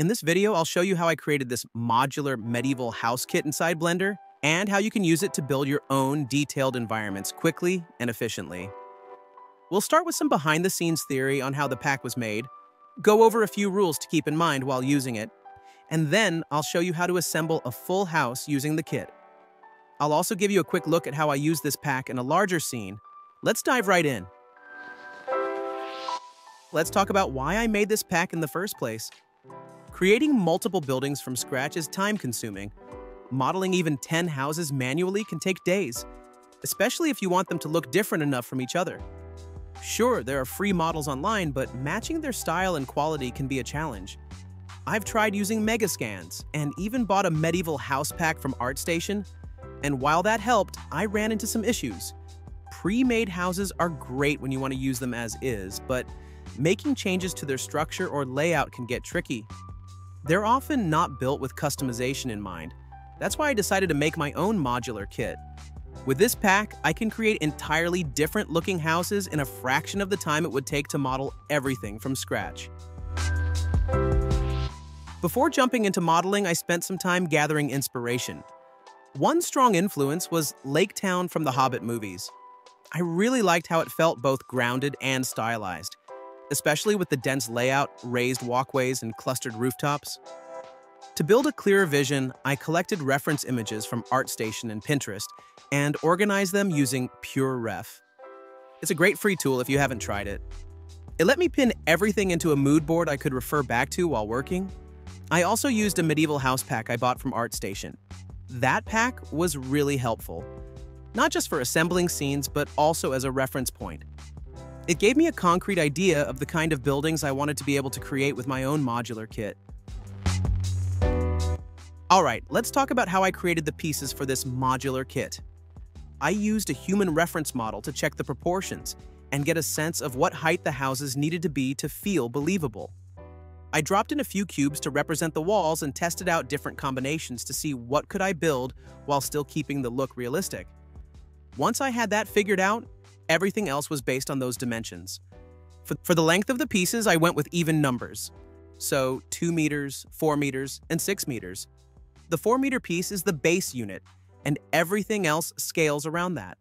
In this video, I'll show you how I created this modular medieval house kit inside Blender and how you can use it to build your own detailed environments quickly and efficiently. We'll start with some behind-the-scenes theory on how the pack was made, go over a few rules to keep in mind while using it, and then I'll show you how to assemble a full house using the kit. I'll also give you a quick look at how I use this pack in a larger scene. Let's dive right in. Let's talk about why I made this pack in the first place. Creating multiple buildings from scratch is time-consuming. Modeling even 10 houses manually can take days, especially if you want them to look different enough from each other. Sure, there are free models online, but matching their style and quality can be a challenge. I've tried using Megascans and even bought a medieval house pack from ArtStation, and while that helped, I ran into some issues. Pre-made houses are great when you want to use them as is, but making changes to their structure or layout can get tricky. They're often not built with customization in mind. That's why I decided to make my own modular kit. With this pack, I can create entirely different looking houses in a fraction of the time it would take to model everything from scratch. Before jumping into modeling, I spent some time gathering inspiration. One strong influence was Lake Town from the Hobbit movies. I really liked how it felt both grounded and stylized, especially with the dense layout, raised walkways, and clustered rooftops. To build a clearer vision, I collected reference images from ArtStation and Pinterest and organized them using PureRef. It's a great free tool if you haven't tried it. It let me pin everything into a mood board I could refer back to while working. I also used a medieval house pack I bought from ArtStation. That pack was really helpful, not just for assembling scenes, but also as a reference point. It gave me a concrete idea of the kind of buildings I wanted to be able to create with my own modular kit. All right, let's talk about how I created the pieces for this modular kit. I used a human reference model to check the proportions and get a sense of what height the houses needed to be to feel believable. I dropped in a few cubes to represent the walls and tested out different combinations to see what could I build while still keeping the look realistic. Once I had that figured out, everything else was based on those dimensions. For the length of the pieces, I went with even numbers. So 2 meters, 4 meters, and 6 meters. The 4-meter piece is the base unit, and everything else scales around that.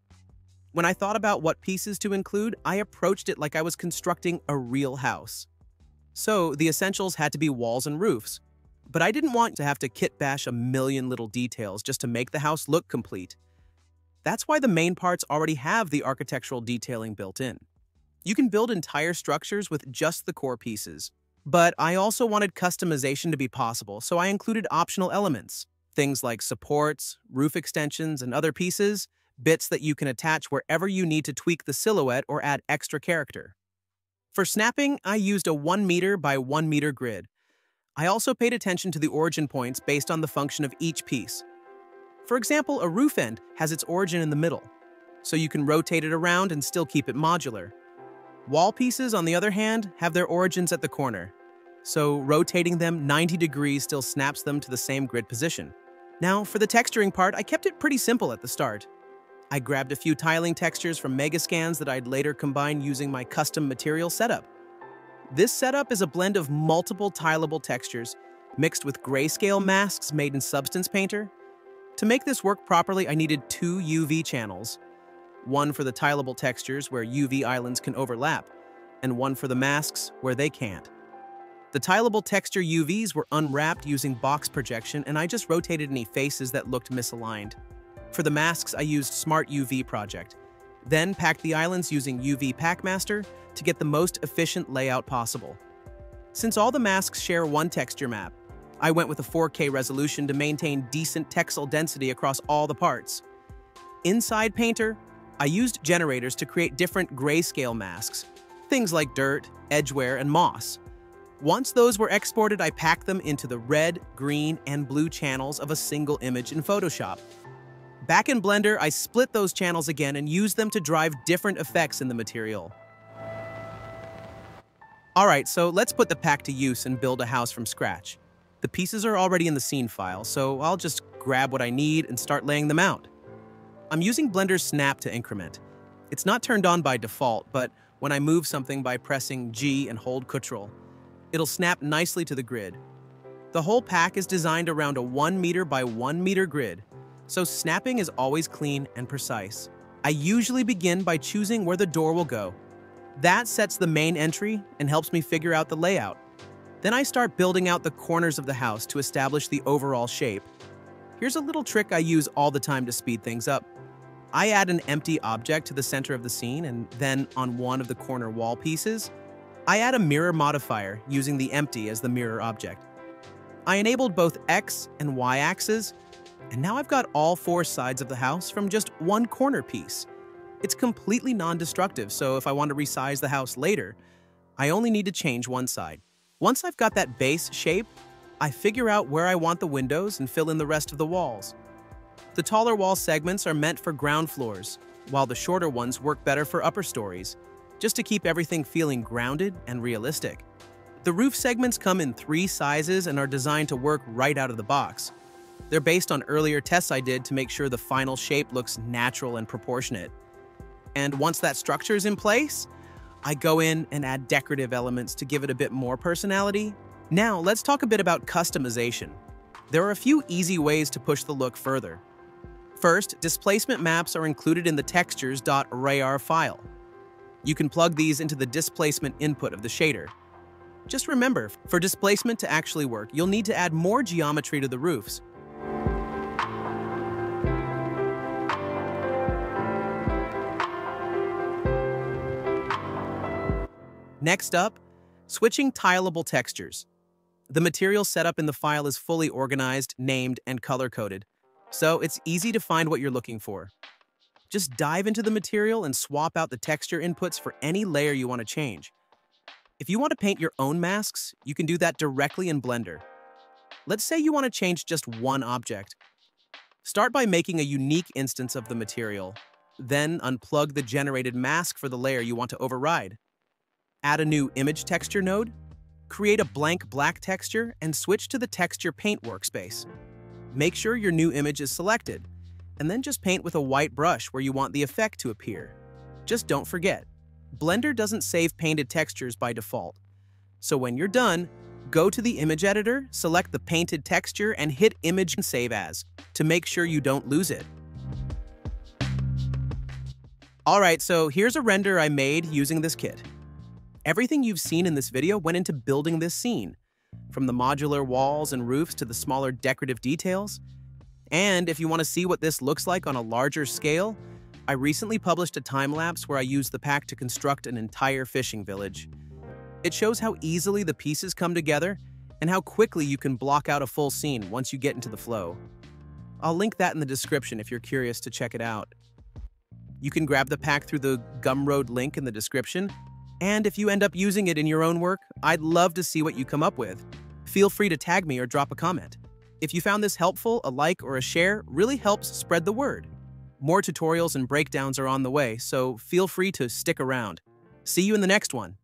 When I thought about what pieces to include, I approached it like I was constructing a real house. So the essentials had to be walls and roofs, but I didn't want to have to kitbash a million little details just to make the house look complete. That's why the main parts already have the architectural detailing built in. You can build entire structures with just the core pieces, but I also wanted customization to be possible, so I included optional elements, things like supports, roof extensions, and other pieces, bits that you can attach wherever you need to tweak the silhouette or add extra character. For snapping, I used a 1 meter by 1 meter grid. I also paid attention to the origin points based on the function of each piece. For example, a roof end has its origin in the middle, so you can rotate it around and still keep it modular. Wall pieces, on the other hand, have their origins at the corner, so rotating them 90 degrees still snaps them to the same grid position. Now, for the texturing part, I kept it pretty simple at the start. I grabbed a few tiling textures from Megascans that I'd later combine using my custom material setup. This setup is a blend of multiple tileable textures mixed with grayscale masks made in Substance Painter. To make this work properly, I needed 2 UV channels, one for the tileable textures where UV islands can overlap, and one for the masks where they can't. The tileable texture UVs were unwrapped using box projection, and I just rotated any faces that looked misaligned. For the masks, I used Smart UV Project, then packed the islands using UV Packmaster to get the most efficient layout possible. Since all the masks share one texture map, I went with a 4K resolution to maintain decent texel density across all the parts. Inside Painter, I used generators to create different grayscale masks, things like dirt, edgeware, and moss. Once those were exported, I packed them into the red, green, and blue channels of a single image in Photoshop. Back in Blender, I split those channels again and used them to drive different effects in the material. All right, so let's put the pack to use and build a house from scratch. The pieces are already in the scene file, so I'll just grab what I need and start laying them out. I'm using Blender's Snap to increment. It's not turned on by default, but when I move something by pressing G and hold Ctrl, it'll snap nicely to the grid. The whole pack is designed around a 1 meter by 1 meter grid, so snapping is always clean and precise. I usually begin by choosing where the door will go. That sets the main entry and helps me figure out the layout. Then I start building out the corners of the house to establish the overall shape. Here's a little trick I use all the time to speed things up. I add an empty object to the center of the scene, and then on one of the corner wall pieces, I add a mirror modifier using the empty as the mirror object. I enabled both X and Y axes, and now I've got all four sides of the house from just one corner piece. It's completely non-destructive, so if I want to resize the house later, I only need to change one side. Once I've got that base shape, I figure out where I want the windows and fill in the rest of the walls. The taller wall segments are meant for ground floors, while the shorter ones work better for upper stories, just to keep everything feeling grounded and realistic. The roof segments come in 3 sizes and are designed to work right out of the box. They're based on earlier tests I did to make sure the final shape looks natural and proportionate. And once that structure is in place, I go in and add decorative elements to give it a bit more personality. Now, let's talk a bit about customization. There are a few easy ways to push the look further. First, displacement maps are included in the textures.arrayr file. You can plug these into the displacement input of the shader. Just remember, for displacement to actually work, you'll need to add more geometry to the roofs. Next up, switching tileable textures. The material set up in the file is fully organized, named, and color-coded, so it's easy to find what you're looking for. Just dive into the material and swap out the texture inputs for any layer you want to change. If you want to paint your own masks, you can do that directly in Blender. Let's say you want to change just one object. Start by making a unique instance of the material, then unplug the generated mask for the layer you want to override. Add a new image texture node, create a blank black texture, and switch to the texture paint workspace. Make sure your new image is selected, and then just paint with a white brush where you want the effect to appear. Just don't forget, Blender doesn't save painted textures by default. So when you're done, go to the image editor, select the painted texture, and hit Image and Save As to make sure you don't lose it. Alright, so here's a render I made using this kit. Everything you've seen in this video went into building this scene, from the modular walls and roofs to the smaller decorative details. And if you want to see what this looks like on a larger scale, I recently published a time-lapse where I used the pack to construct an entire fishing village. It shows how easily the pieces come together and how quickly you can block out a full scene once you get into the flow. I'll link that in the description if you're curious to check it out. You can grab the pack through the Gumroad link in the description. And if you end up using it in your own work, I'd love to see what you come up with. Feel free to tag me or drop a comment. If you found this helpful, a like or a share really helps spread the word. More tutorials and breakdowns are on the way, so feel free to stick around. See you in the next one.